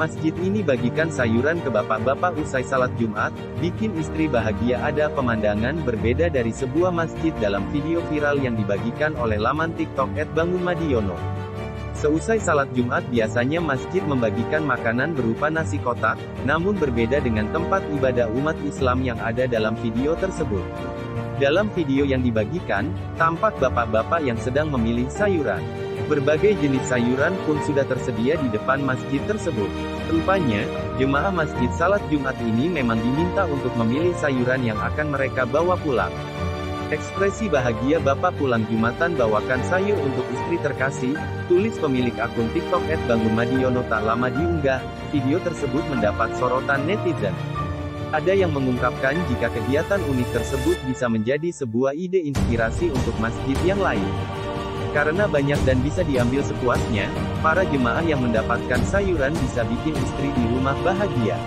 Masjid ini bagikan sayuran ke bapak-bapak usai salat Jumat, bikin istri bahagia. Ada pemandangan berbeda dari sebuah masjid dalam video viral yang dibagikan oleh laman TikTok @bangunmadiyono. Seusai salat Jumat biasanya masjid membagikan makanan berupa nasi kotak, namun berbeda dengan tempat ibadah umat Islam yang ada dalam video tersebut. Dalam video yang dibagikan, tampak bapak-bapak yang sedang memilih sayuran. Berbagai jenis sayuran pun sudah tersedia di depan masjid tersebut. Rupanya, jemaah masjid salat Jumat ini memang diminta untuk memilih sayuran yang akan mereka bawa pulang. Ekspresi bahagia bapak pulang Jumatan bawakan sayur untuk istri terkasih, tulis pemilik akun TikTok @bangunmadiyono tak lama diunggah. Video tersebut mendapat sorotan netizen. Ada yang mengungkapkan jika kegiatan unik tersebut bisa menjadi sebuah ide inspirasi untuk masjid yang lain. Karena banyak dan bisa diambil sepuasnya, para jemaah yang mendapatkan sayuran bisa bikin istri di rumah bahagia.